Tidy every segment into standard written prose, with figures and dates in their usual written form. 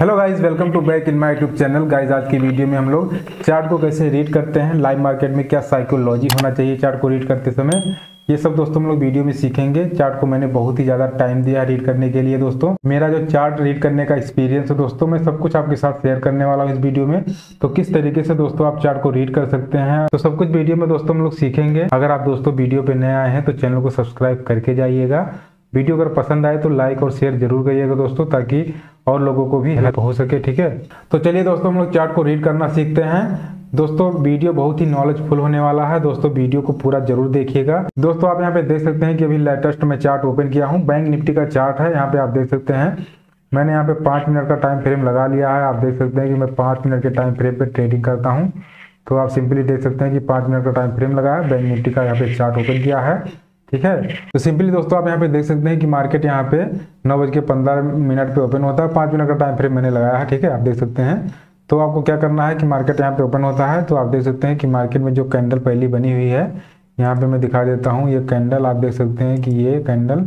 Hello guys, welcome to back in my YouTube channel. Guys, आज की video में हम लोग चार्ट को कैसे रीड करते हैं, लाइव मार्केट में क्या साइकोलॉजी होना चाहिए चार्ट को रीड करते समय, ये सब दोस्तों हम लोग वीडियो में सीखेंगे। चार्ट को मैंने बहुत ही ज़्यादा टाइम दिया रीड करने के लिए। दोस्तों मेरा जो चार्ट रीड करने का एक्सपीरियंस है दोस्तों, मैं सब कुछ आपके साथ शेयर करने वाला हूँ इस वीडियो में। तो किस तरीके से दोस्तों आप चार्ट को रीड कर सकते हैं, तो सब कुछ वीडियो में दोस्तों हम लोग सीखेंगे। अगर आप दोस्तों वीडियो पर नए आए हैं तो चैनल को सब्सक्राइब करके जाइएगा। वीडियो अगर पसंद आए तो लाइक और शेयर जरूर करिएगा दोस्तों, ताकि और लोगों को भी हेल्प हो सके। ठीक है, तो चलिए दोस्तों हम लोग चार्ट को रीड करना सीखते हैं। दोस्तों वीडियो बहुत ही नॉलेजफुल होने वाला है, दोस्तों वीडियो को पूरा जरूर देखिएगा। दोस्तों आप यहाँ पे देख सकते हैं कि अभी लेटेस्ट में चार्ट ओपन किया हूँ, बैंक निफ्टी का चार्ट है। यहाँ पे आप देख सकते हैं मैंने यहाँ पे 5 मिनट का टाइम फ्रेम लगा लिया है। आप देख सकते हैं कि मैं 5 मिनट के टाइम फ्रेम पर ट्रेडिंग करता हूँ, तो आप सिंपली देख सकते हैं कि 5 मिनट का टाइम फ्रेम लगा है। बैंक निफ्टी का यहाँ पे चार्ट ओपन किया है, ठीक है। तो सिंपली दोस्तों आप यहाँ पे देख सकते हैं कि मार्केट यहाँ पे 9:15 पे ओपन होता है। 5 मिनट का टाइम फ्रेम मैंने लगाया है, ठीक है। आप देख सकते हैं, तो आपको क्या करना है कि मार्केट यहाँ पे ओपन होता है, तो आप देख सकते हैं कि मार्केट में जो कैंडल पहली बनी हुई है, यहाँ पे मैं दिखा देता हूँ। ये कैंडल आप देख सकते हैं कि ये कैंडल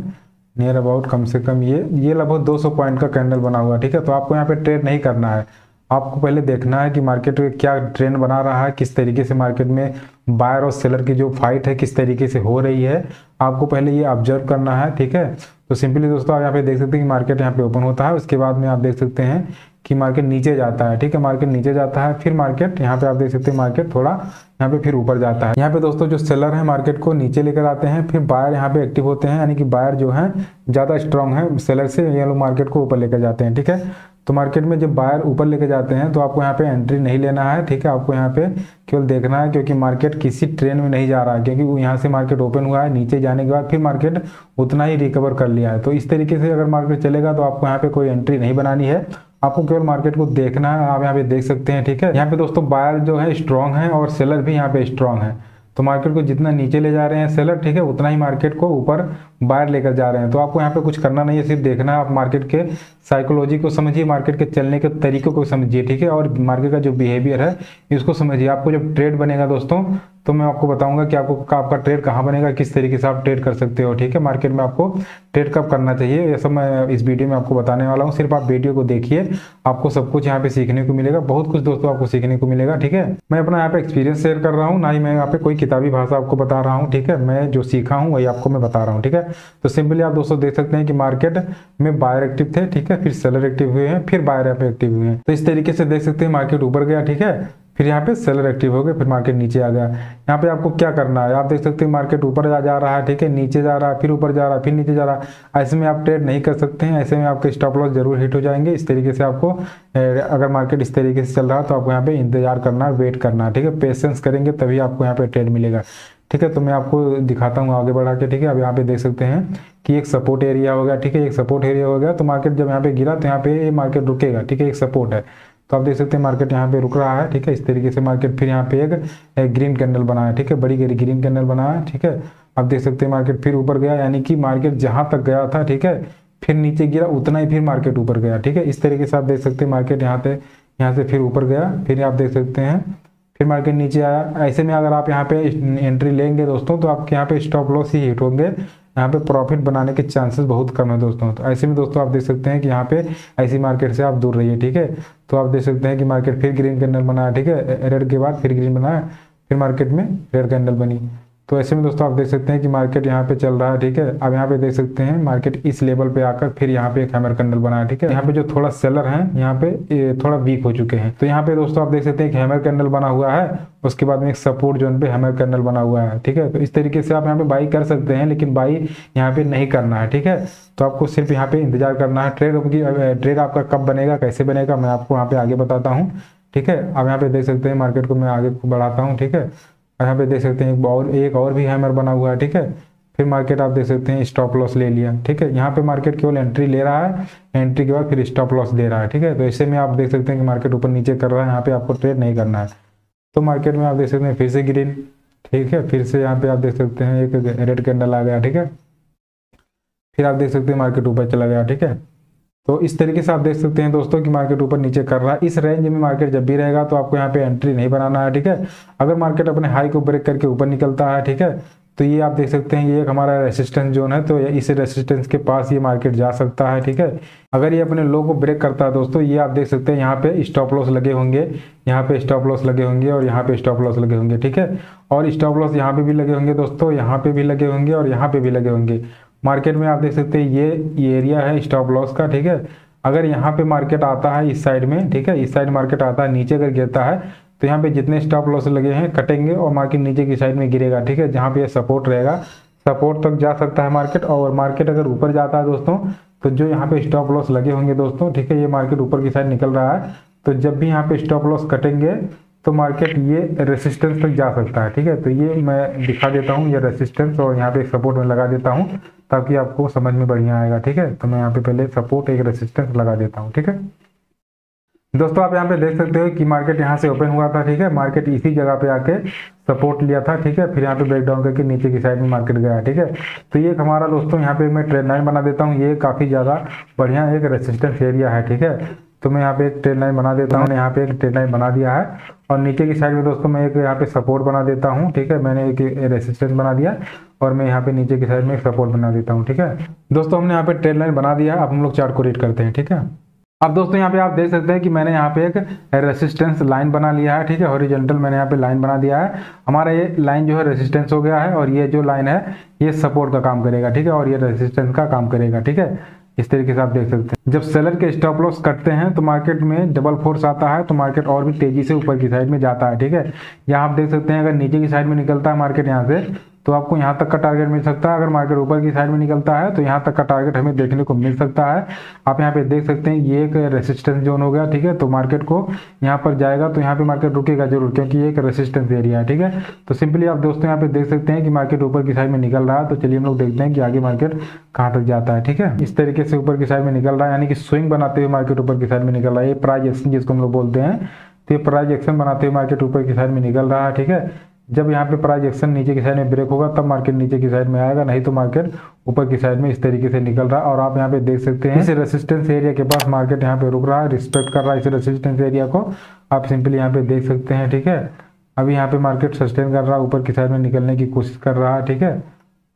नियर अबाउट कम से कम ये लगभग 200 पॉइंट का कैंडल बना हुआ, ठीक है। तो आपको यहाँ पे ट्रेड नहीं करना है, आपको पहले देखना है कि मार्केट में क्या ट्रेंड बना रहा है, किस तरीके से मार्केट में बायर और सेलर की जो फाइट है किस तरीके से हो रही है, आपको पहले ये ऑब्जर्व करना है, ठीक है। तो सिंपली दोस्तों आप यहाँ पे देख सकते हैं कि मार्केट यहाँ पे ओपन होता है, उसके बाद में आप देख सकते हैं कि मार्केट नीचे जाता है, ठीक है। मार्केट नीचे जाता है, फिर मार्केट यहाँ पे आप देख सकते हैं मार्केट थोड़ा यहाँ पे फिर ऊपर जाता है। यहाँ पे दोस्तों जो सेलर है मार्केट को नीचे लेकर आते हैं, फिर बायर यहाँ पे एक्टिव होते हैं, यानी कि बायर जो है ज़्यादा स्ट्रांग है सेलर से, ये लोग मार्केट को ऊपर लेकर जाते हैं, ठीक है। तो मार्केट में जब बायर ऊपर लेके जाते हैं तो आपको यहाँ पे एंट्री नहीं लेना है, ठीक है। आपको यहाँ पे केवल देखना है, क्योंकि मार्केट किसी ट्रेंड में नहीं जा रहा है, क्योंकि वो यहाँ से मार्केट ओपन हुआ है, नीचे जाने के बाद फिर मार्केट उतना ही रिकवर कर लिया है। तो इस तरीके से अगर मार्केट चलेगा तो आपको यहाँ पे कोई एंट्री नहीं बनानी है, आपको केवल मार्केट को देखना है। आप यहाँ पे देख सकते हैं, ठीक है। यहाँ पे दोस्तों बायर जो है स्ट्रांग है और सेलर भी यहाँ पे स्ट्रांग है, तो मार्केट को जितना नीचे ले जा रहे हैं सेलर, ठीक है, उतना ही मार्केट को ऊपर बायर लेकर जा रहे हैं। तो आपको यहाँ पे कुछ करना नहीं है, सिर्फ देखना है। आप मार्केट के साइकोलॉजी को समझिए, मार्केट के चलने के तरीकों को समझिए, ठीक है, और मार्केट का जो बिहेवियर है इसको समझिए। आपको जब ट्रेड बनेगा दोस्तों तो मैं आपको बताऊंगा कि आपका ट्रेड कहाँ बनेगा, किस तरीके से आप ट्रेड कर सकते हो, ठीक है। मार्केट में आपको ट्रेड कब करना चाहिए, यह सब मैं इस वीडियो में आपको बताने वाला हूँ। सिर्फ आप वीडियो को देखिए, आपको सब कुछ यहाँ पे सीखने को मिलेगा, बहुत कुछ दोस्तों आपको सीखने को मिलेगा, ठीक है। मैं अपना यहाँ पे एक्सपीरियंस शेयर कर रहा हूँ, ना ही मैं यहाँ पे कोई किताबी भाषा आपको बता रहा हूँ, ठीक है। मैं जो सीखा हूँ वही आपको मैं बता रहा हूँ, ठीक है। तो सिंपली आप दोस्तों देख सकते हैं कि मार्केट में बायर एक्टिव थे, ठीक है, फिर सेलर एक्टिव हुए हैं, फिर बायर यहाँ पे एक्टिव हुए हैं। तो इस तरीके से देख सकते हैं मार्केट ऊपर गया, ठीक है, फिर यहाँ पे सेलर एक्टिव हो गए, फिर मार्केट नीचे आ गया। यहाँ पे आपको क्या करना है, आप देख सकते हैं मार्केट ऊपर जा रहा है, ठीक है, नीचे जा रहा है, फिर ऊपर जा रहा है, फिर नीचे जा रहा है। ऐसे में आप ट्रेड नहीं कर सकते हैं, ऐसे में आपके स्टॉप लॉस जरूर हिट हो जाएंगे। इस तरीके से आपको अगर मार्केट इस तरीके से चल रहा है तो आपको यहाँ पे इंतजार करना, वेट करना, ठीक है, पेशेंस करेंगे तभी आपको यहाँ पे ट्रेड मिलेगा, ठीक है। तो मैं आपको दिखाता हूँ आगे बढ़ा के, ठीक है। अब यहाँ पे देख सकते हैं कि एक सपोर्ट एरिया हो गया, ठीक है, एक सपोर्ट एरिया हो गया। तो मार्केट जब यहाँ पे गिरा तो यहाँ पे मार्केट रुकेगा, ठीक है, एक सपोर्ट है, तो आप देख सकते हैं मार्केट यहाँ पे रुक रहा है, ठीक है। इस तरीके से मार्केट फिर यहाँ पे एक ग्रीन कैंडल बनाया, ठीक है, बड़ी ग्रीन कैंडल बनाया, ठीक है। आप देख सकते हैं मार्केट फिर ऊपर गया, यानी कि मार्केट जहाँ तक गया था, ठीक है, फिर नीचे गिरा उतना ही फिर मार्केट ऊपर गया, ठीक है। इस तरीके से आप देख सकते हैं मार्केट यहाँ से फिर ऊपर गया, फिर आप देख सकते हैं फिर मार्केट नीचे आया। ऐसे में अगर आप यहाँ पे एंट्री लेंगे दोस्तों तो आपके यहाँ पे स्टॉप लॉस ही हिट होंगे, यहाँ पे प्रॉफिट बनाने के चांसेस बहुत कम है दोस्तों। तो ऐसे में दोस्तों आप देख सकते हैं कि यहाँ पे ऐसी मार्केट से आप दूर रहिए, ठीक है। तो आप देख सकते हैं कि मार्केट फिर ग्रीन कैंडल बनाया, ठीक है, रेड के बाद फिर ग्रीन बनाया, फिर मार्केट में रेड कैंडल बनी। तो ऐसे में दोस्तों आप देख सकते हैं कि मार्केट यहाँ पे चल रहा है, ठीक है। अब यहाँ पे देख सकते हैं मार्केट इस लेवल पे आकर फिर यहाँ पे एक हैमर कैंडल बनाया, ठीक है। यहाँ पे जो थोड़ा सेलर है यहाँ पे थोड़ा वीक हो चुके हैं, तो यहाँ पे दोस्तों आप देख सकते हैं कि हैमर कैंडल बना हुआ है, उसके बाद में एक सपोर्ट जोन पे हैमर कैंडल बना हुआ है, ठीक है। तो इस तरीके से आप यहाँ पे बाई कर सकते हैं, लेकिन बाई यहाँ पे नहीं करना है, ठीक है। तो आपको सिर्फ यहाँ पे इंतजार करना है। ट्रेड आपका कब बनेगा, कैसे बनेगा, मैं आपको यहाँ पे आगे बताता हूँ, ठीक है। अब यहाँ पे देख सकते हैं मार्केट को मैं आगे बढ़ाता हूँ, ठीक है। यहाँ पे देख सकते हैं एक और भी हैमर बना हुआ है, ठीक है। फिर मार्केट आप देख सकते हैं स्टॉप लॉस ले लिया, ठीक है। यहाँ पे मार्केट केवल एंट्री ले रहा है, एंट्री के बाद फिर स्टॉप लॉस दे रहा है, ठीक है। तो ऐसे में आप देख सकते हैं कि मार्केट ऊपर नीचे कर रहा है, यहाँ पे आपको ट्रेड नहीं करना है। तो मार्केट में आप देख सकते हैं फिर से ग्रीन, ठीक है, फिर से यहाँ पे आप देख सकते हैं एक रेड कैंडल आ गया, ठीक है, फिर आप देख सकते हैं मार्केट ऊपर चला गया, ठीक है। तो इस तरीके से आप देख सकते हैं दोस्तों कि मार्केट ऊपर नीचे कर रहा है। इस रेंज में मार्केट जब भी रहेगा तो आपको यहाँ पे एंट्री नहीं बनाना है, ठीक है। अगर मार्केट अपने हाई को ब्रेक करके ऊपर निकलता है, ठीक है, तो ये आप देख सकते हैं ये एक हमारा रेसिस्टेंस जोन है, तो इस रेसिस्टेंस के पास ये मार्केट जा सकता है। ठीक है, अगर ये अपने लो को ब्रेक करता है दोस्तों, ये आप देख सकते हैं यहाँ पे स्टॉप लॉस लगे होंगे, यहाँ पे स्टॉप लॉस लगे होंगे और यहाँ पे स्टॉप लॉस लगे होंगे। ठीक है, और स्टॉप लॉस यहाँ पे भी लगे होंगे दोस्तों, यहाँ पे भी लगे होंगे और यहाँ पे भी लगे होंगे। मार्केट में आप देख सकते हैं ये एरिया है स्टॉप लॉस का। ठीक है, अगर यहाँ पे मार्केट आता है इस साइड में, ठीक है, इस साइड मार्केट आता है, नीचे अगर गिरता है तो यहाँ पे जितने स्टॉप लॉस लगे हैं कटेंगे और मार्केट नीचे की साइड में गिरेगा। ठीक है, जहाँ पे सपोर्ट रहेगा, सपोर्ट तक जा सकता है मार्केट। और मार्केट अगर ऊपर जाता है दोस्तों, तो जो यहाँ पे स्टॉप लॉस लगे होंगे दोस्तों, ठीक है, ये मार्केट ऊपर की साइड निकल रहा है, तो जब भी यहाँ पे स्टॉप लॉस कटेंगे तो मार्केट ये रेसिस्टेंस तक जा सकता है। ठीक है, तो ये मैं दिखा देता हूँ, ये रेसिस्टेंस और यहाँ पे सपोर्ट में लगा देता हूँ ताकि आपको समझ में बढ़िया आएगा। ठीक है, तो मैं यहाँ पे पहले सपोर्ट एक रेसिस्टेंस लगा देता हूँ। ठीक है दोस्तों, आप यहाँ पे देख सकते हो कि मार्केट यहाँ से ओपन हुआ था। ठीक है, मार्केट इसी जगह पे आके सपोर्ट लिया था। ठीक है, फिर यहाँ पे ब्रेकडाउन करके नीचे की साइड में मार्केट गया। ठीक है, तो ये हमारा दोस्तों यहाँ पे मैं ट्रेंड लाइन बना देता हूँ, ये काफ़ी ज़्यादा बढ़िया एक रेसिस्टेंस एरिया है। ठीक है, तो मैं यहाँ पे एक ट्रेंड लाइन बना देता हूँ, यहाँ पे एक ट्रेंड लाइन बना दिया है और नीचे की साइड में दोस्तों मैं एक यहाँ पे सपोर्ट बना देता हूँ। ठीक है, मैंने एक रेसिस्टेंस बना दिया और मैं यहाँ पे नीचे की साइड में एक सपोर्ट बना देता हूँ। ठीक है दोस्तों, हमने यहाँ पे ट्रेंड लाइन बना दिया है, अब हम लोग चार्ट को रीड करते हैं। ठीक है, अब दोस्तों यहाँ पे आप देख सकते हैं कि मैंने यहाँ पे एक रेसिस्टेंस लाइन बना लिया है। ठीक है, हॉरिजॉन्टल मैंने यहाँ पे लाइन बना दिया है, हमारा ये लाइन जो है रेसिस्टेंस हो गया है और ये जो लाइन है ये सपोर्ट का काम करेगा। ठीक है, और ये रेसिस्टेंस का काम करेगा। ठीक है, इस तरीके से आप देख सकते हैं जब सेलर के स्टॉप लॉस कटते हैं तो मार्केट में डबल फोर्स आता है, तो मार्केट और भी तेजी से ऊपर की साइड में जाता है। ठीक है, यहाँ आप देख सकते हैं अगर नीचे की साइड में निकलता है मार्केट यहाँ से तो आपको यहाँ तक का टारगेट मिल सकता है, अगर मार्केट ऊपर की साइड में निकलता है तो यहाँ तक का टारगेट हमें देखने को मिल सकता है। आप यहाँ पे देख सकते हैं ये एक रेसिस्टेंस जोन हो गया। ठीक है, तो मार्केट को यहाँ पर जाएगा तो यहाँ पे मार्केट रुकेगा जरूर, क्योंकि ये एक रेसिस्टेंस एरिया है। ठीक है, तो सिंपली आप दोस्तों यहाँ पे देख सकते हैं कि मार्केट ऊपर की साइड में निकल रहा है, तो चलिए हम लोग देखते हैं कि आगे मार्केट कहाँ तक जाता है। ठीक है, इस तरीके से ऊपर की साइड में निकल रहा है, यानी कि स्विंग बनाते हुए मार्केट ऊपर की साइड में निकल रहा है, ये प्राइस एक्शन जिसको हम लोग बोलते हैं, तो ये प्राइस एक्शन बनाते हुए मार्केट ऊपर की साइड में निकल रहा है। ठीक है, जब यहाँ पे प्राइस एक्शन नीचे की साइड में ब्रेक होगा तब मार्केट नीचे की साइड में आएगा, नहीं तो मार्केट ऊपर की साइड में इस तरीके से निकल रहा है। और आप यहाँ पे देख सकते हैं इस रेसिस्टेंस एरिया के पास मार्केट यहाँ पे रुक रहा है, रिस्पेक्ट कर रहा है इस रेसिस्टेंस एरिया को, आप सिंपली यहाँ पे देख सकते हैं। ठीक है, अभी यहाँ पे मार्केट सस्टेन कर रहा है, ऊपर की साइड में निकलने की कोशिश कर रहा है। ठीक है,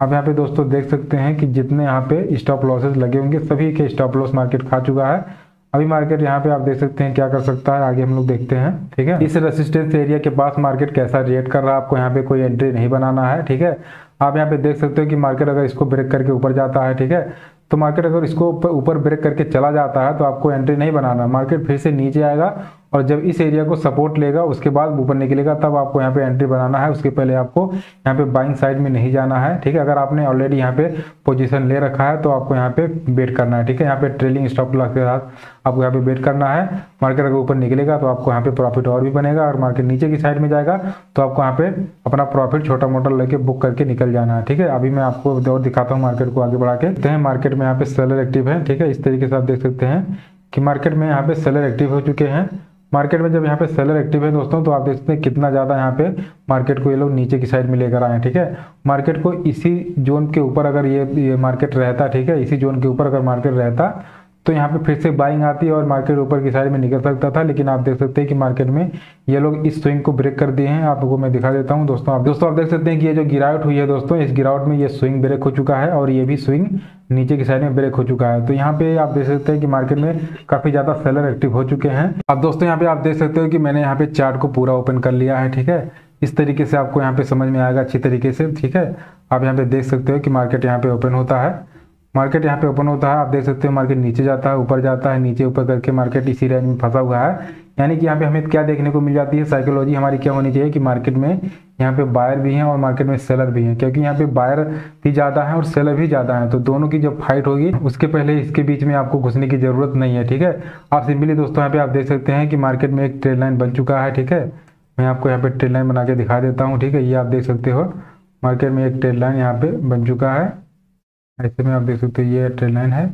अब यहाँ पे दोस्तों देख सकते हैं कि जितने यहाँ पे स्टॉप लॉसेज लगे होंगे सभी के स्टॉप लॉस मार्केट खा चुका है। अभी मार्केट यहाँ पे आप देख सकते हैं क्या कर सकता है, आगे हम लोग देखते हैं। ठीक है, इस रेसिस्टेंस एरिया के पास मार्केट कैसा रिएक्ट कर रहा है, आपको यहाँ पे कोई एंट्री नहीं बनाना है। ठीक है, आप यहाँ पे देख सकते हो कि मार्केट अगर इसको ब्रेक करके ऊपर जाता है, ठीक है, तो मार्केट अगर इसको ऊपर ब्रेक करके चला जाता है तो आपको एंट्री नहीं बनाना, मार्केट फिर से नीचे आएगा और जब इस एरिया को सपोर्ट लेगा उसके बाद ऊपर निकलेगा, तब आपको यहाँ पे एंट्री बनाना है, उसके पहले आपको यहाँ पे बाइंग साइड में नहीं जाना है। ठीक है, अगर आपने ऑलरेडी यहाँ पे पोजीशन ले रखा है तो आपको यहाँ पे वेट करना है। ठीक है, यहाँ पे ट्रेलिंग स्टॉप लॉस के साथ आपको यहाँ पे वेट करना है, मार्केट अगर ऊपर निकलेगा तो आपको यहाँ पे प्रॉफिट और भी बनेगा, और मार्केट नीचे की साइड में जाएगा तो आपको यहाँ पे अपना प्रॉफिट छोटा मोटा लेके बुक करके निकल जाना है। ठीक है, अभी मैं आपको और दिखाता हूँ मार्केट को आगे बढ़ा के, मार्केट में यहाँ पे सेलर एक्टिव है। ठीक है, इस तरीके से आप देख सकते हैं कि मार्केट में यहाँ पे सेलर एक्टिव हो चुके हैं। मार्केट में जब यहाँ पे सेलर एक्टिव है दोस्तों, तो आप देख सकते हैं कितना ज़्यादा यहाँ पे मार्केट को ये लोग नीचे की साइड में लेकर आए हैं। ठीक है, मार्केट को इसी जोन के ऊपर अगर ये मार्केट रहता, ठीक है, इसी जोन के ऊपर अगर मार्केट रहता तो यहाँ पे फिर से बाइंग आती है और मार्केट ऊपर की साइड में निकल सकता था, लेकिन आप देख सकते हैं कि मार्केट में ये लोग इस स्विंग को ब्रेक कर दिए हैं। आपको मैं दिखा देता हूँ दोस्तों, आप देख सकते हैं कि ये जो गिरावट हुई है दोस्तों, इस गिरावट में ये स्विंग ब्रेक हो चुका है और ये भी स्विंग नीचे की साइड में ब्रेक हो चुका है। तो यहाँ पे आप देख सकते हैं कि मार्केट में काफ़ी ज़्यादा सेलर एक्टिव हो चुके हैं। अब दोस्तों यहाँ पे आप देख सकते हो कि मैंने यहाँ पे चार्ट को पूरा ओपन कर लिया है। ठीक है, इस तरीके से आपको यहाँ पे समझ में आएगा अच्छी तरीके से। ठीक है, आप यहाँ पे देख सकते हो कि मार्केट यहाँ पे ओपन होता है, मार्केट यहाँ पे ओपन होता है, आप देख सकते हो मार्केट नीचे जाता है, ऊपर जाता है, नीचे ऊपर करके मार्केट इसी रेंज में फंसा हुआ है। यानी कि यहाँ पे हमें क्या देखने को मिल जाती है, साइकोलॉजी हमारी क्या होनी चाहिए कि मार्केट में यहाँ पे बायर भी हैं और मार्केट में सेलर भी हैं, क्योंकि यहाँ पे बायर भी ज़्यादा है और सेलर भी ज़्यादा है, तो दोनों की जब फाइट होगी उसके पहले इसके बीच में आपको घुसने की ज़रूरत नहीं है। ठीक है, आप सिंपली दोस्तों यहाँ पे आप देख सकते हैं कि मार्केट में एक ट्रेंड लाइन बन चुका है। ठीक है, मैं आपको यहाँ पे ट्रेंड लाइन बना के दिखा देता हूँ। ठीक है, ये आप देख सकते हो मार्केट में एक ट्रेंड लाइन यहाँ पे बन चुका है, ऐसे में आप देख सकते हो ये ट्रेंड लाइन है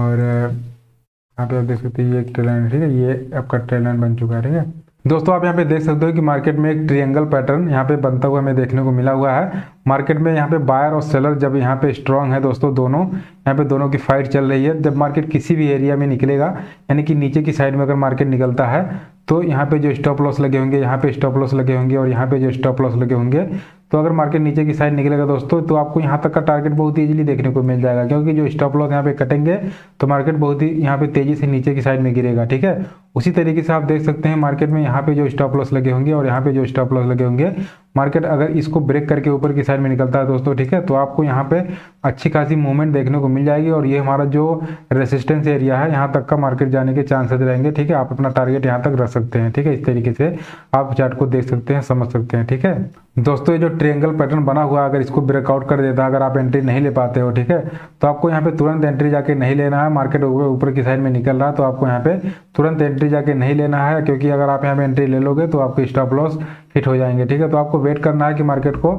और यहाँ पे आप देख सकते हो ये एक ट्रेंड लाइन है। ठीक है, ये आपका ट्रेंड लाइन बन चुका है। ठीक है दोस्तों, आप यहाँ पे देख सकते हो कि मार्केट में एक ट्रायंगल पैटर्न यहाँ पे बनता हुआ हमें देखने को मिला हुआ है। मार्केट में यहाँ पे बायर और सेलर जब यहाँ पे स्ट्रांग है दोस्तों, दोनों यहाँ पे दोनों की फाइट चल रही है। जब मार्केट किसी भी एरिया में निकलेगा, यानी कि नीचे की साइड में अगर मार्केट निकलता है तो यहाँ पे जो स्टॉप लॉस लगे होंगे, यहाँ पे स्टॉप लॉस लगे होंगे और यहाँ पे जो स्टॉप लॉस लगे होंगे। तो अगर मार्केट नीचे की साइड निकलेगा दोस्तों तो आपको यहाँ तक का टारगेट बहुत ईजिली देखने को मिल जाएगा, क्योंकि जो स्टॉप लॉस यहाँ पे कटेंगे तो मार्केट बहुत ही यहाँ पे तेजी से नीचे की साइड में गिरेगा। ठीक है, उसी तरीके से आप देख सकते हैं मार्केट में यहाँ पे जो स्टॉप लॉस लगे होंगे और यहाँ पे जो स्टॉप लॉस लगे होंगे, मार्केट अगर इसको ब्रेक करके ऊपर की साइड में निकलता है दोस्तों, ठीक है, तो आपको यहाँ पे अच्छी खासी मूवमेंट देखने को मिल जाएगी और ये हमारा जो रेसिस्टेंस एरिया है यहाँ तक का मार्केट जाने के चांसेस रहेंगे। ठीक है, आप अपना टारगेट यहाँ तक रख सकते हैं। ठीक है, इस तरीके से आप चार्ट को देख सकते हैं, समझ सकते हैं। ठीक है दोस्तों, ये जो ट्रायंगल पैटर्न बना हुआ, अगर इसको ब्रेकआउट कर देता है, अगर आप एंट्री नहीं ले पाते हो, ठीक है, तो आपको यहाँ पे तुरंत एंट्री जाके नहीं लेना है। मार्केट ऊपर की साइड में निकल रहा है तो आपको यहाँ पे तुरंत एंट्री जाके नहीं लेना है, क्योंकि अगर आप यहाँ पे एंट्री ले लोगे तो आपके स्टॉप लॉस हिट हो जाएंगे। ठीक है, तो आपको वेट करना है कि मार्केट को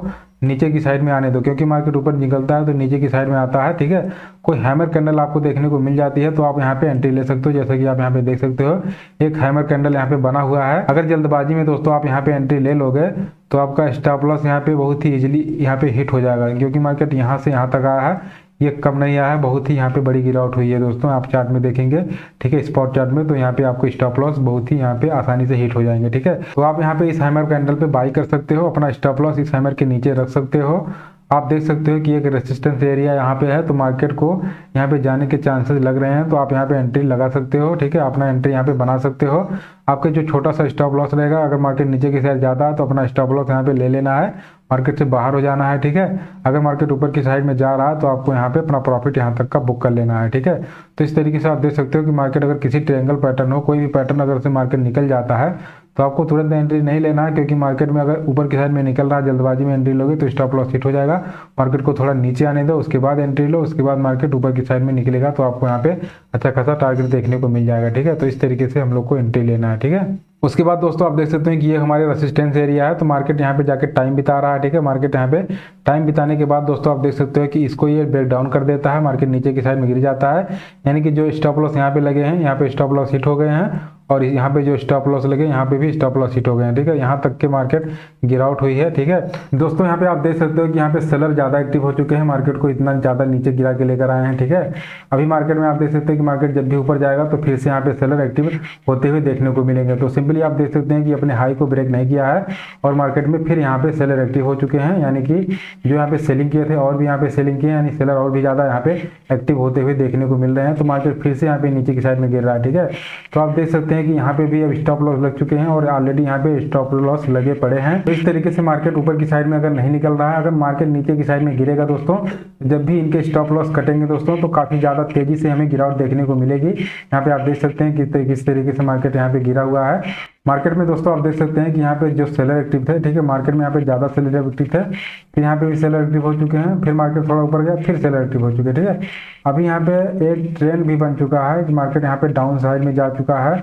नीचे की साइड में आने दो, क्योंकि मार्केट ऊपर निकलता है तो नीचे की साइड में आता है। ठीक है, कोई हैमर कैंडल आपको देखने को मिल जाती है तो आप यहाँ पे एंट्री ले सकते हो। जैसा कि आप यहाँ पे देख सकते हो एक हैमर कैंडल यहाँ पे बना हुआ है, अगर जल्दबाजी में दोस्तों आप यहाँ पे एंट्री ले लोगे तो आपका स्टॉप लॉस यहाँ पे बहुत ही ईजिली यहाँ पे हिट हो जाएगा, क्योंकि मार्केट यहाँ से यहाँ तक आया है, ये कम नहीं आया है, बहुत ही यहाँ पे बड़ी गिरावट हुई है दोस्तों। आप चार्ट में देखेंगे, ठीक है, स्पॉट चार्ट में, तो यहाँ पे आपको स्टॉप लॉस बहुत ही यहाँ पे आसानी से हिट हो जाएंगे। ठीक है, तो आप यहाँ पे इस हैमर कैंडल पे बाई कर सकते हो, अपना स्टॉप लॉस इस हैमर के नीचे रख सकते हो। आप देख सकते हो कि एक रेसिस्टेंस एरिया यहाँ पे है तो मार्केट को यहाँ पे जाने के चांसेस लग रहे हैं, तो आप यहाँ पे एंट्री लगा सकते हो। ठीक है, अपना एंट्री यहाँ पे बना सकते हो। आपके जो छोटा सा स्टॉप लॉस रहेगा, अगर मार्केट नीचे की साइड जाता है तो अपना स्टॉप लॉस यहाँ पे ले लेना है, मार्केट से बाहर हो जाना है। ठीक है, अगर मार्केट ऊपर की साइड में जा रहा है तो आपको यहाँ पे अपना प्रॉफिट यहाँ तक का बुक कर लेना है। ठीक है, तो इस तरीके से आप देख सकते हो कि मार्केट अगर किसी ट्रायंगल पैटर्न हो, कोई भी पैटर्न अगर से मार्केट निकल जाता है तो आपको तुरंत एंट्री नहीं लेना है, क्योंकि मार्केट में अगर ऊपर की साइड में निकल रहा है, जल्दबाजी में एंट्री लोगे तो स्टॉप लॉस हिट हो जाएगा। मार्केट को थोड़ा नीचे आने दो, उसके बाद एंट्री लो, उसके बाद मार्केट ऊपर की साइड में निकलेगा तो आपको यहाँ पे अच्छा खासा टारगेट देखने को मिल जाएगा। ठीक है, तो इस तरीके से हम लोग को एंट्री लेना है। ठीक है, उसके बाद दोस्तों आप देख सकते हैं कि ये हमारे रेसिस्टेंस एरिया है तो मार्केट यहाँ पे जाके टाइम बिता रहा है। ठीक है, मार्केट यहाँ पे टाइम बिताने के बाद दोस्तों आप देख सकते हो कि इसको ये ब्रेक डाउन कर देता है, मार्केट नीचे की साइड में गिर जाता है, यानी कि जो स्टॉप लॉस यहाँ पे लगे हैं, यहाँ पे स्टॉप लॉस हिट हो गए हैं और यहाँ पे जो स्टॉप लॉस लगे यहाँ पे भी स्टॉप लॉस हिट हो गए हैं। ठीक है, यहाँ तक के मार्केट गिरावट हुई है। ठीक है दोस्तों, यहाँ पे आप देख सकते हो कि यहाँ पे सेलर ज़्यादा एक्टिव हो चुके हैं, मार्केट को इतना ज़्यादा नीचे गिरा के लेकर आए हैं। ठीक है, अभी मार्केट में आप देख सकते हो कि मार्केट जब भी ऊपर जाएगा तो फिर से यहाँ पे सेलर एक्टिव होते हुए देखने को मिलेंगे। तो सिंपली आप देख सकते हैं कि अपने हाई को ब्रेक नहीं किया है और मार्केट में फिर यहाँ पे सेलर एक्टिव हो चुके हैं, यानी कि जो यहाँ पे सेलिंग किए थे और भी यहाँ पे सेलिंग किए, यानी सेलर और भी ज़्यादा यहाँ पे एक्टिव होते हुए देखने को मिल रहे हैं। तो मार्केट फिर से यहाँ पे नीचे की साइड में गिर रहा है। ठीक है, तो आप देख सकते हैं कि यहाँ पे भी अब स्टॉप लॉस लग चुके हैं और ऑलरेडी यहाँ पे स्टॉप लॉस लगे पड़े हैं। तो इस तरीके से मार्केट ऊपर की साइड में अगर नहीं निकल रहा है, अगर मार्केट नीचे की साइड में गिरेगा दोस्तों, जब भी इनके स्टॉप लॉस कटेंगे दोस्तों तो काफी ज्यादा तेजी से हमें गिरावट देखने को मिलेगी। यहाँ पे आप देख सकते हैं किस तरीके से मार्केट यहाँ पे गिरा हुआ है। मार्केट में दोस्तों आप देख सकते हैं कि यहाँ पे जो सेलर एक्टिव थे, ठीक है, मार्केट में यहाँ पे ज़्यादा सेलर एक्टिव थे, फिर यहाँ पे भी सेलर एक्टिव हो चुके हैं, फिर मार्केट थोड़ा ऊपर गया, फिर सेलर एक्टिव हो चुके हैं। ठीक है, अभी यहाँ पे एक ट्रेंड भी बन चुका है कि मार्केट यहाँ पे डाउन साइड में जा चुका है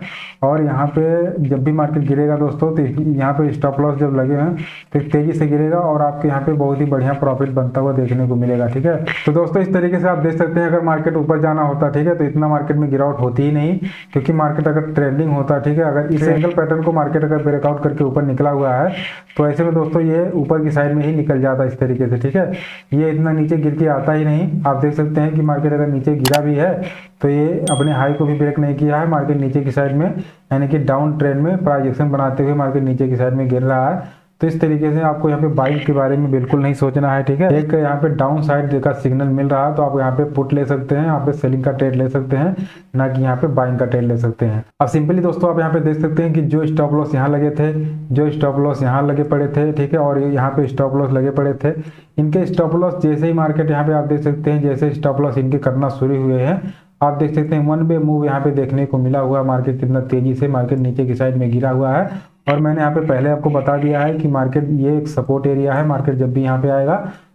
और यहाँ पे जब भी मार्केट गिरेगा दोस्तों तो यहाँ पे स्टॉप लॉस जब लगे हैं तो तेज़ी से गिरेगा और आपके यहाँ पे बहुत ही बढ़िया प्रॉफिट बनता हुआ देखने को मिलेगा। ठीक है, तो दोस्तों इस तरीके से आप देख सकते हैं अगर मार्केट ऊपर जाना होता, ठीक है, तो इतना मार्केट में गिरावट होती ही नहीं, क्योंकि मार्केट अगर ट्रेंडिंग होता, ठीक है, अगर इस एंगल पैटर्न को मार्केट अगर ब्रेकआउट करके ऊपर निकला हुआ है तो ऐसे में दोस्तों ये ऊपर की साइड में ही निकल जाता है इस तरीके से। ठीक है, ये इतना नीचे गिर के आता ही नहीं। आप देख सकते हैं कि मार्केट अगर नीचे गिरा भी है तो ये अपने हाई को भी ब्रेक नहीं किया है, मार्केट नीचे की साइड में यानी कि डाउन ट्रेंड में प्रोजेक्शन बनाते हुए मार्केट नीचे की साइड में गिर रहा है। तो इस तरीके से आपको यहाँ पे बाइंग के बारे में बिल्कुल नहीं सोचना है। ठीक है, एक यहाँ पे डाउन साइड का सिग्नल मिल रहा है तो आप यहाँ पे पुट ले सकते हैं, यहाँ पे सेलिंग का ट्रेड ले सकते हैं, ना कि यहाँ पे बाइंग का ट्रेड ले सकते हैं। अब सिंपली दोस्तों आप यहाँ पे देख सकते हैं कि जो स्टॉप लॉस यहाँ लगे थे, जो स्टॉप लॉस यहाँ लगे पड़े थे, ठीक है, और यहाँ पे स्टॉप लॉस लगे पड़े थे, इनके स्टॉप लॉस जैसे ही मार्केट यहाँ पे आप देख सकते हैं, जैसे स्टॉप लॉस इनके करना शुरू हुए हैं, आप देख सकते हैं वन वे मूव यहाँ पे देखने को मिला हुआ। मार्केट कितना तेजी से मार्केट नीचे की साइड में गिरा हुआ है और मैंने यहाँ पे पहले आपको बता दिया है कि मार्केट ये एक सपोर्ट एरिया है, मार्केट जब भी यहाँ पे आएगा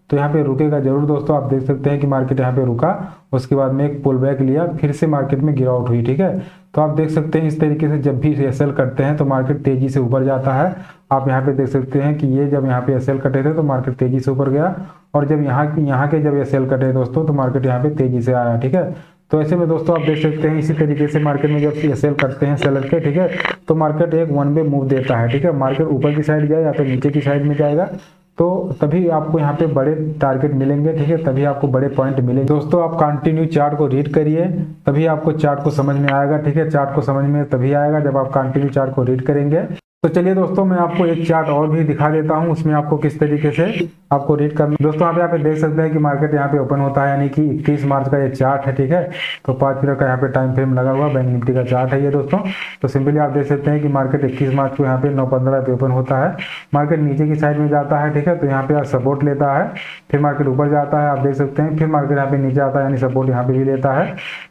तो यहाँ पे रुकेगा जरूर। दोस्तों आप देख सकते हैं कि मार्केट यहाँ पे रुका, उसके बाद में एक पुल बैक लिया, फिर से मार्केट में गिरावट हुई। ठीक है, तो आप देख सकते हैं इस तरीके से जब भी एसएल करते हैं तो मार्केट तेजी से ऊपर जाता है। आप यहाँ पे देख सकते हैं कि ये जब यहाँ पे एसएल कटे थे तो मार्केट तेजी से ऊपर गया और जब यहाँ के जब एसएल कटे दोस्तों तो मार्केट यहाँ पे तेजी से आया। ठीक है, तो ऐसे में दोस्तों आप देख सकते हैं इसी तरीके से मार्केट में जब सेल करते हैं सेलर के, ठीक है, तो मार्केट एक वन वे मूव देता है। ठीक है, मार्केट ऊपर की साइड जाए या तो नीचे की साइड में जाएगा, तो तभी आपको यहाँ पे बड़े टारगेट मिलेंगे, ठीक है, तभी आपको बड़े पॉइंट मिलेंगे। दोस्तों आप कंटिन्यू चार्ट को रीड करिए, तभी आपको चार्ट को समझ में आएगा, ठीक है, चार्ट को समझ में तभी आएगा जब आप कंटिन्यू चार्ट को रीड करेंगे। तो चलिए दोस्तों मैं आपको एक चार्ट और भी दिखा देता हूं, उसमें आपको किस तरीके से आपको रीड करना। दोस्तों आप यहाँ पे देख सकते हैं कि मार्केट यहाँ पे ओपन होता है, यानी कि 31 मार्च का ये चार्ट है, ठीक है, तो 5 मिनट का यहाँ पे टाइम फ्रेम लगा हुआ बैंक निफ्टी का चार्ट है ये दोस्तों। तो सिंपली आप देख सकते हैं कि मार्केट 21 मार्च को यहाँ पे 9:15 पे ओपन होता है, मार्केट नीचे की साइड में जाता है, ठीक है, तो यहाँ पे सपोर्ट लेता है, फिर मार्केट ऊपर जाता है, आप देख सकते हैं, फिर मार्केट यहाँ पे नीचे आता है, यानी सपोर्ट यहाँ पे भी लेता है।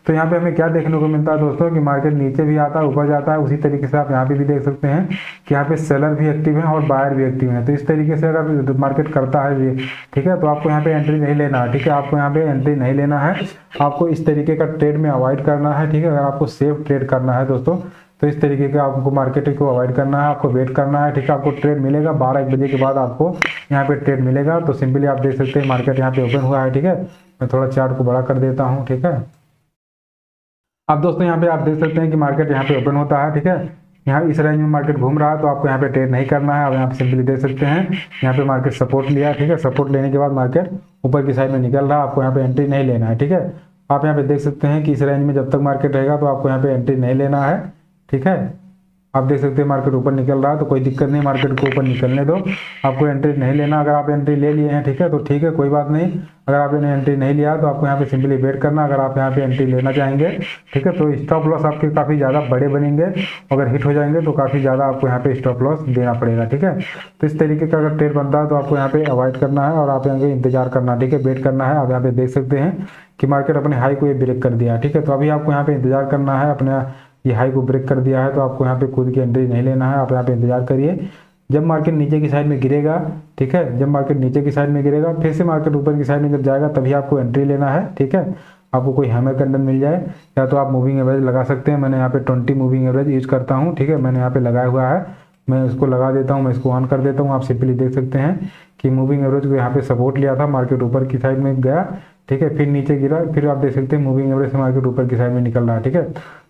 तो यहाँ पे हमें क्या देखने को मिलता है दोस्तों कि मार्केट नीचे भी आता है, ऊपर जाता है। उसी तरीके से आप यहाँ पे भी देख सकते हैं कि यहाँ पे सेलर भी एक्टिव है और बायर भी एक्टिव है। तो इस तरीके से अगर मार्केट करता है ये, ठीक है, तो आपको यहाँ पे एंट्री नहीं लेना है, ठीक है, आपको यहाँ पे एंट्री नहीं लेना है, आपको इस तरीके का ट्रेड में अवॉइड करना है, ठीक है, अगर आपको सेफ ट्रेड करना है दोस्तों तो इस तरीके का आपको मार्केट को अवॉइड करना है, आपको वेट करना है, ठीक है, आपको ट्रेड मिलेगा 12-1 बजे के बाद आपको यहाँ पे ट्रेड मिलेगा। तो सिंपली आप देख सकते हैं मार्केट यहाँ पे ओपन हुआ है, ठीक है, मैं थोड़ा चार्ट को बड़ा कर देता हूँ, ठीक है। अब दोस्तों यहाँ पे आप देख सकते हैं कि मार्केट यहाँ पे ओपन होता है, ठीक है, यहाँ इस रेंज में मार्केट घूम रहा है, तो आपको यहाँ पे ट्रेड नहीं करना है। आप यहाँ पे सिंपली देख सकते हैं यहाँ पे मार्केट सपोर्ट लिया, ठीक है, सपोर्ट लेने के बाद मार्केट ऊपर की साइड में निकल रहा है, आपको यहाँ पे एंट्री नहीं लेना है, ठीक है। आप यहाँ पे देख सकते हैं कि इस रेंज में जब तक मार्केट रहेगा तो आपको यहाँ पे एंट्री नहीं लेना है, ठीक है। आप देख सकते हैं मार्केट ऊपर निकल रहा है, तो कोई दिक्कत नहीं, मार्केट को ऊपर निकलने दो, आपको एंट्री नहीं लेना। अगर आप एंट्री ले लिए हैं, ठीक है, तो ठीक है, कोई बात नहीं। अगर आपने एंट्री नहीं लिया तो आपको यहाँ पे सिंपली वेट करना। अगर आप यहाँ पे एंट्री लेना चाहेंगे, ठीक है, तो स्टॉप लॉस आपके काफ़ी ज़्यादा बड़े बनेंगे, अगर हिट हो जाएंगे तो काफ़ी ज़्यादा आपको यहाँ पे स्टॉप लॉस देना पड़ेगा, ठीक है। तो इस तरीके का अगर ट्रेड बनता है तो आपको यहाँ पे अवॉइड करना है और आप यहाँ पे इंतजार करना, ठीक है, वेट करना है। आप यहाँ पे देख सकते हैं कि मार्केट अपने हाई को ये ब्रेक कर दिया, ठीक है, तो अभी आपको यहाँ पे इंतजार करना है, अपने ये हाई को ब्रेक कर दिया है तो आपको यहाँ पे खुद की एंट्री नहीं लेना है। आप यहाँ पे इंतजार करिए, जब मार्केट नीचे की साइड में गिरेगा, ठीक है, जब मार्केट नीचे की साइड में गिरेगा फिर से मार्केट ऊपर की साइड में जब जाएगा तभी आपको एंट्री लेना है, ठीक है। आपको कोई हैमर कैंडल मिल जाए या तो आप मूविंग एवरेज लगा सकते हैं। मैंने यहाँ पे 20 मूविंग एवरेज यूज करता हूँ, ठीक है, मैंने यहाँ पे लगाया हुआ है, मैं इसको लगा देता हूँ, मैं इसको ऑन कर देता हूँ। आप सिंपली देख सकते हैं कि मूविंग एवरेज को यहाँ पे सपोर्ट लिया था, मार्केट ऊपर की साइड में गया, ठीक है, फिर नीचे गिरा, फिर आप देख सकते हैं मूविंग एवरेज से मार्केट ऊपर की साइड में निकल रहा है, ठीक है।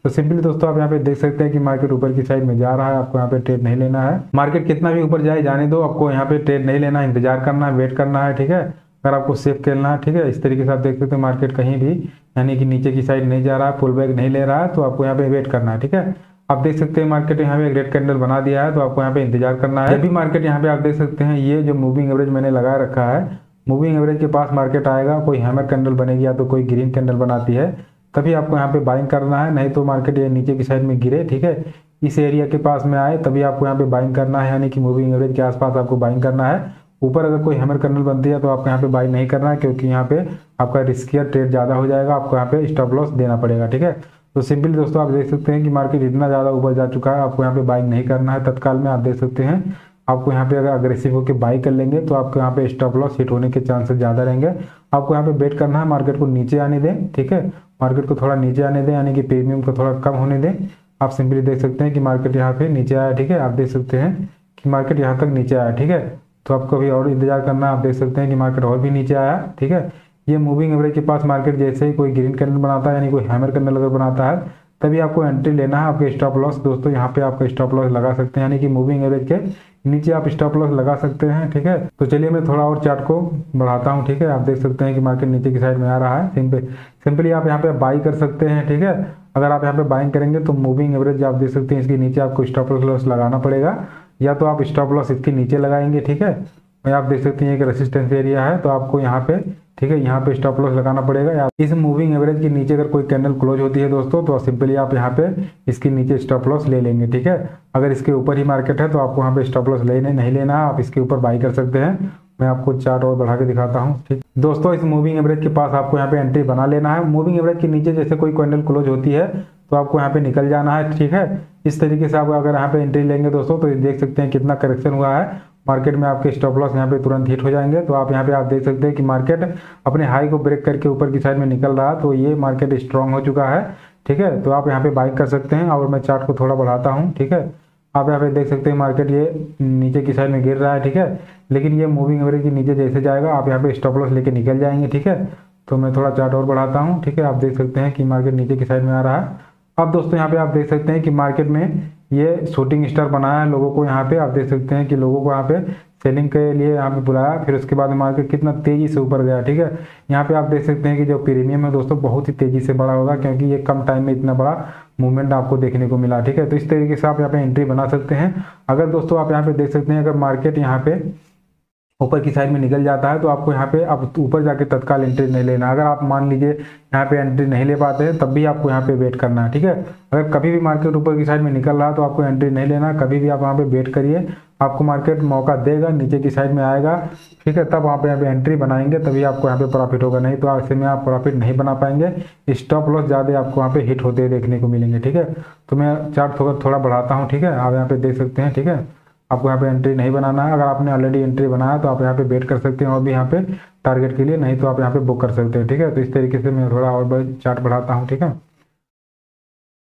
तो सिंपली दोस्तों आप यहाँ पे देख सकते हैं कि मार्केट ऊपर की साइड में जा रहा है, आपको यहाँ पे ट्रेड नहीं लेना है। मार्केट कितना भी ऊपर जाए जाने दो, आपको यहाँ पे ट्रेड नहीं लेना है, इंतजार करना है, वेट करना है, ठीक है, अगर आपको सेफ खेलना है, ठीक है। इस तरीके से आप देख सकते हैं मार्केट कहीं भी यानी कि नीचे की साइड नहीं जा रहा है, पुल बैक नहीं ले रहा है, तो आपको यहाँ पे वेट करना है, ठीक है। आप देख सकते हैं मार्केट यहाँ पे एक रेड कैंडल बना दिया है, तो आपको यहाँ पे इंतजार करना है। जब भी मार्केट यहाँ पे आप देख सकते हैं ये जो मूविंग एवरेज मैंने लगा रखा है, मूविंग एवरेज के पास मार्केट आएगा, कोई हैमर कैंडल बनेगी या तो कोई ग्रीन कैंडल बनाती है, तभी आपको यहाँ पे बाइंग करना है। नहीं तो मार्केट ये नीचे की साइड में गिरे, ठीक है, इस एरिया के पास में आए तभी आपको यहाँ पे बाइंग करना है, यानी कि मूविंग एवरेज के आसपास आपको बाइंग करना है। ऊपर अगर कोई हैमर कैंडल बनती है तो आपको यहाँ पे बाइंग नहीं करना है, क्योंकि यहाँ पे आपका रिस्कियर ट्रेड ज़्यादा हो जाएगा, आपको यहाँ पे स्टॉप लॉस देना पड़ेगा, ठीक है। तो सिंपली दोस्तों आप देख सकते हैं कि मार्केट इतना ज़्यादा ऊपर जा चुका है, आपको यहाँ पे बाइंग नहीं करना है तत्काल में। आप देख सकते हैं आपको यहाँ पे अगर अग्रेसिव होकर बाई कर लेंगे तो आपको यहाँ पे स्टॉप लॉस हिट होने के चांसेस ज़्यादा रहेंगे। आपको यहाँ पे वेट करना है, मार्केट को नीचे आने दें, ठीक है, मार्केट को थोड़ा नीचे आने दें, यानी कि प्रीमियम को थोड़ा कम होने दें। आप सिंपली देख सकते हैं कि मार्केट यहाँ पे नीचे आया, ठीक है, आप देख सकते हैं कि मार्केट यहाँ तक नीचे आया, ठीक है, तो आपको अभी और इंतजार करना है। आप देख सकते हैं कि मार्केट और भी नीचे आया, ठीक है। ये मूविंग एवरेज के पास मार्केट जैसे ही कोई ग्रीन कैंडल बनाता है, यानी कोई हैमर कैंडल अगर बनाता है तभी आपको एंट्री लेना है। आपके स्टॉप लॉस दोस्तों यहाँ पे आपका स्टॉप लॉस लगा सकते हैं, यानी कि मूविंग एवरेज के नीचे आप स्टॉप लॉस लगा सकते हैं, ठीक है। तो चलिए मैं थोड़ा और चार्ट को बढ़ाता हूँ, ठीक है। आप देख सकते हैं कि मार्केट नीचे की साइड में आ रहा है, सिंपली आप यहाँ पे बाई कर सकते हैं, ठीक है। अगर आप यहाँ पे बाइंग करेंगे तो मूविंग एवरेज आप देख सकते हैं इसके नीचे आपको स्टॉप लॉस लगाना पड़ेगा, या तो आप स्टॉप लॉस इसके नीचे लगाएंगे, ठीक है। आप देख सकते हैं एक रेसिस्टेंस एरिया है, तो आपको यहाँ पे, ठीक है, यहाँ पे स्टॉप लॉस लगाना पड़ेगा। या इस मूविंग एवरेज के नीचे अगर कोई कैंडल क्लोज होती है दोस्तों तो सिंपली आप यहाँ पे इसके नीचे स्टॉप लॉस ले लेंगे, ठीक है। अगर इसके ऊपर ही मार्केट है तो आपको यहाँ पे स्टॉप लॉस लेने नहीं लेना, आप इसके ऊपर बाई कर सकते हैं। मैं आपको चार्ट और बढ़ा के दिखाता हूँ, ठीक। दोस्तों इस मूविंग एवरेज के पास आपको यहाँ पे एंट्री बना लेना है। मूविंग एवरेज के नीचे जैसे कोई कैंडल क्लोज होती है तो आपको यहाँ पे निकल जाना है, ठीक है। इस तरीके से आप अगर यहाँ पे एंट्री लेंगे दोस्तों तो देख सकते हैं कितना करेक्शन हुआ है मार्केट में, आपके स्टॉप लॉस यहाँ पे तुरंत हिट हो जाएंगे। तो आप यहाँ पे आप देख सकते हैं कि मार्केट अपने हाई को ब्रेक करके ऊपर की साइड में निकल रहा, तो ये मार्केट स्ट्रांग हो चुका है, ठीक है। तो आप यहाँ पे बाइंग कर सकते हैं। और मैं चार्ट को थोड़ा बढ़ाता हूँ, ठीक है। आप यहाँ पे देख सकते हैं मार्केट ये नीचे की साइड में गिर रहा है, ठीक है, लेकिन ये मूविंग एवरेज के नीचे जैसे जाएगा आप यहाँ पे स्टॉप लॉस लेके निकल जाएंगे, ठीक है। तो मैं थोड़ा चार्ट और बढ़ाता हूँ, ठीक है। आप देख सकते हैं कि मार्केट नीचे की साइड में आ रहा है। अब दोस्तों यहाँ पे आप देख सकते हैं कि मार्केट में ये शूटिंग स्टार बनाया है लोगों को। यहाँ पे आप देख सकते हैं कि लोगों को यहाँ पे सेलिंग के लिए यहाँ पे बुलाया, फिर उसके बाद मार्केट कितना तेज़ी से ऊपर गया। ठीक है, यहाँ पे आप देख सकते हैं कि जो प्रीमियम है दोस्तों बहुत ही तेज़ी से बढ़ा होगा, क्योंकि ये कम टाइम में इतना बड़ा मूवमेंट आपको देखने को मिला। ठीक है, तो इस तरीके से आप यहाँ पे एंट्री बना सकते हैं। अगर दोस्तों आप यहाँ पे देख सकते हैं, अगर मार्केट यहाँ पे ऊपर की साइड में निकल जाता है तो आपको यहाँ पे आप ऊपर जाके तत्काल एंट्री नहीं लेना। अगर आप मान लीजिए यहाँ पे एंट्री नहीं ले पाते हैं तब भी आपको यहाँ पे वेट करना है। ठीक है, अगर कभी भी मार्केट ऊपर की साइड में निकल रहा है तो आपको एंट्री नहीं लेना, कभी भी आप वहाँ पे वेट करिए। आपको मार्केट मौका देगा, नीचे की साइड में आएगा, ठीक है, तब आप यहाँ पे एंट्री बनाएंगे, तभी आपको यहाँ पे प्रॉफिट होगा, नहीं तो ऐसे में आप प्रॉफिट नहीं बना पाएंगे। स्टॉप लॉस ज़्यादा आपको यहाँ पे हिट होते देखने को मिलेंगे। ठीक है, तो मैं चार्ट थोड़ा बढ़ाता हूँ। ठीक है, आप यहाँ पे देख सकते हैं। ठीक है, आपको यहाँ पे एंट्री नहीं बनाना है। अगर आपने ऑलरेडी एंट्री बनाया तो आप यहाँ पे वेट कर सकते हैं और भी यहाँ पे टारगेट के लिए, नहीं तो आप यहाँ पे बुक कर सकते हैं। ठीक है, तो इस तरीके से मैं थोड़ा और चार्ट बढ़ाता हूँ। ठीक है,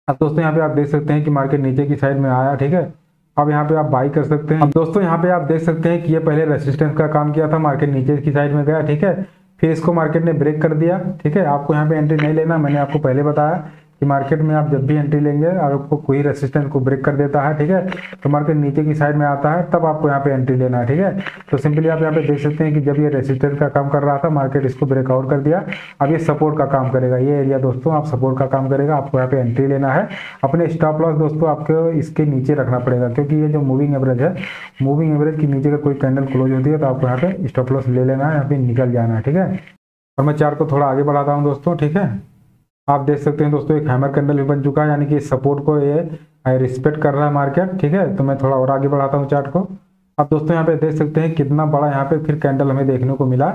अब दोस्तों यहाँ पे आप देख सकते हैं कि मार्केट नीचे की साइड में आया। ठीक है, अब यहाँ पे आप बाई कर सकते हैं। अब दोस्तों यहाँ पे आप देख सकते हैं कि ये पहले रेसिस्टेंस का काम किया था, मार्केट नीचे की साइड में गया। ठीक है, फिर इसको मार्केट ने ब्रेक कर दिया। ठीक है, आपको यहाँ पे एंट्री नहीं लेना। मैंने आपको पहले बताया कि मार्केट में आप जब भी एंट्री लेंगे और आपको कोई रेसिस्टेंस को ब्रेक कर देता है, ठीक है, तो मार्केट नीचे की साइड में आता है तब आपको यहाँ पे एंट्री लेना है। ठीक है, तो सिंपली आप यहाँ पे देख सकते हैं कि जब ये रेसिस्टेंस का काम कर रहा था, मार्केट इसको ब्रेकआउट कर दिया। अब ये सपोर्ट का काम करेगा, ये एरिया दोस्तों आप सपोर्ट का काम करेगा, आपको यहाँ पे एंट्री लेना है। अपने स्टॉप लॉस दोस्तों आपको इसके नीचे रखना पड़ेगा, क्योंकि ये जो मूविंग एवरेज है, मूविंग एवरेज के नीचे का कोई कैंडल क्लोज होती है तो आपको यहाँ पे स्टॉप लॉस ले लेना है, यहाँ पे निकल जाना है। ठीक है, और मैं चार्ट को थोड़ा आगे बढ़ाता हूँ दोस्तों। ठीक है, आप देख सकते हैं दोस्तों एक हैमर कैंडल भी बन चुका है, यानी कि सपोर्ट को ये रिस्पेक्ट कर रहा है मार्केट। ठीक है, तो मैं थोड़ा और आगे बढ़ाता हूँ चार्ट को। अब दोस्तों यहाँ पे देख सकते हैं कितना बड़ा यहाँ पे फिर कैंडल हमें देखने को मिला,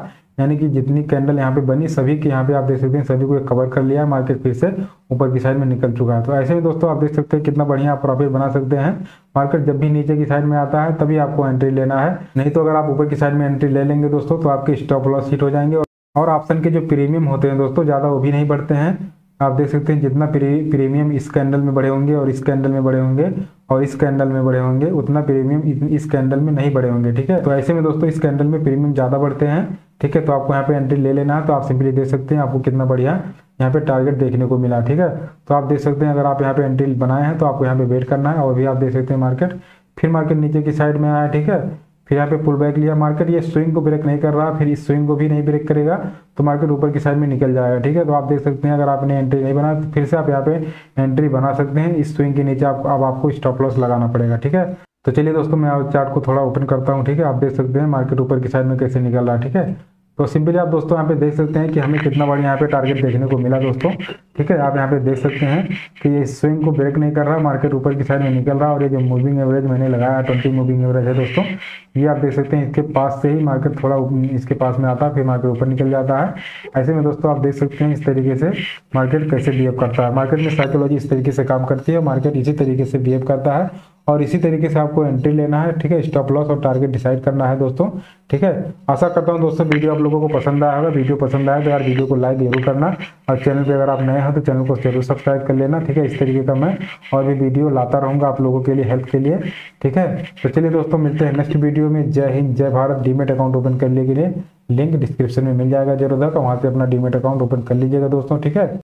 यानी कि जितनी कैंडल यहाँ पे बनी सभी के यहाँ पे आप देख सकते हैं सभी को कवर कर लिया, मार्केट फिर से ऊपर की साइड में निकल चुका है। तो ऐसे में दोस्तों आप देख सकते हैं कितना बढ़िया आप प्रॉफिट बना सकते हैं। मार्केट जब भी नीचे की साइड में आता है तभी आपको एंट्री लेना है, नहीं तो अगर आप ऊपर की साइड में एंट्री ले लेंगे दोस्तों तो आपके स्टॉप लॉस हिट हो जाएंगे और ऑप्शन के जो प्रीमियम होते हैं दोस्तों ज़्यादा वो भी नहीं बढ़ते हैं। आप देख सकते हैं जितना प्रीमियम इस कैंडल में बढ़े होंगे और इस कैंडल में बढ़े होंगे और इस कैंडल में बढ़े होंगे, उतना प्रीमियम इस कैंडल में नहीं बढ़े होंगे। ठीक है, तो ऐसे में दोस्तों इस कैंडल में प्रीमियम ज़्यादा बढ़ते हैं। ठीक है, तो आपको यहाँ पे एंट्री ले लेना है। तो आप सिंपली देख सकते हैं आपको कितना बढ़िया यहाँ पे टारगेट देखने को मिला। ठीक है, तो आप देख सकते हैं अगर आप यहाँ पे एंट्री बनाए हैं तो आपको यहाँ पे वेट करना है। और भी आप देख सकते हैं मार्केट फिर मार्केट नीचे की साइड में आया। ठीक है, फिर यहाँ पे पुल बैक लिया मार्केट, ये स्विंग को ब्रेक नहीं कर रहा, फिर इस स्विंग को भी नहीं ब्रेक करेगा तो मार्केट ऊपर की साइड में निकल जाएगा। ठीक है, तो आप देख सकते हैं अगर आपने एंट्री नहीं बनाया तो फिर से आप यहाँ पे एंट्री बना सकते हैं। इस स्विंग के नीचे अब आपको स्टॉप लॉस लगाना पड़ेगा। ठीक है, तो चलिए दोस्तों मैं चार्ट को थोड़ा ओपन करता हूँ। ठीक है, आप देख सकते हैं मार्केट ऊपर की साइड में कैसे निकल रहा है। ठीक है, तो सिंपली आप दोस्तों यहाँ पे देख सकते हैं कि हमें कितना बड़ा यहाँ पे टारगेट देखने को मिला दोस्तों। ठीक है, आप यहाँ पे देख सकते हैं कि ये स्विंग को ब्रेक नहीं कर रहा, मार्केट ऊपर की साइड में निकल रहा और ये जो मूविंग एवरेज मैंने लगाया 20 मूविंग एवरेज है दोस्तों, ये आप देख सकते हैं इसके पास से ही मार्केट थोड़ा इसके पास में आता है, फिर मार्केट ऊपर निकल जाता है। ऐसे में दोस्तों आप देख सकते हैं इस तरीके से मार्केट कैसे बिहेव करता है। मार्केट में साइकोलॉजी इस तरीके से काम करती है, मार्केट इसी तरीके से बिहेव करता है और इसी तरीके से आपको एंट्री लेना है। ठीक है, स्टॉप लॉस और टारगेट डिसाइड करना है दोस्तों। ठीक है, आशा करता हूं दोस्तों वीडियो आप लोगों को पसंद आया होगा। वीडियो पसंद आया तो यार वीडियो को लाइक जरूर करना और चैनल पे अगर आप नए हो तो चैनल को जरूर सब्सक्राइब कर लेना। ठीक है, इस तरीके का मैं और भी वीडियो लाता रहूँगा आप लोगों के लिए, हेल्प के लिए। ठीक है, तो चलिए दोस्तों मिलते हैं नेक्स्ट वीडियो में। जय हिंद, जय भारत। डीमेट अकाउंट ओपन करने के लिए लिंक डिस्क्रिप्शन में मिल जाएगा जरूर, वहाँ से अपना डीमेट अकाउंट ओपन कर लीजिएगा दोस्तों। ठीक है।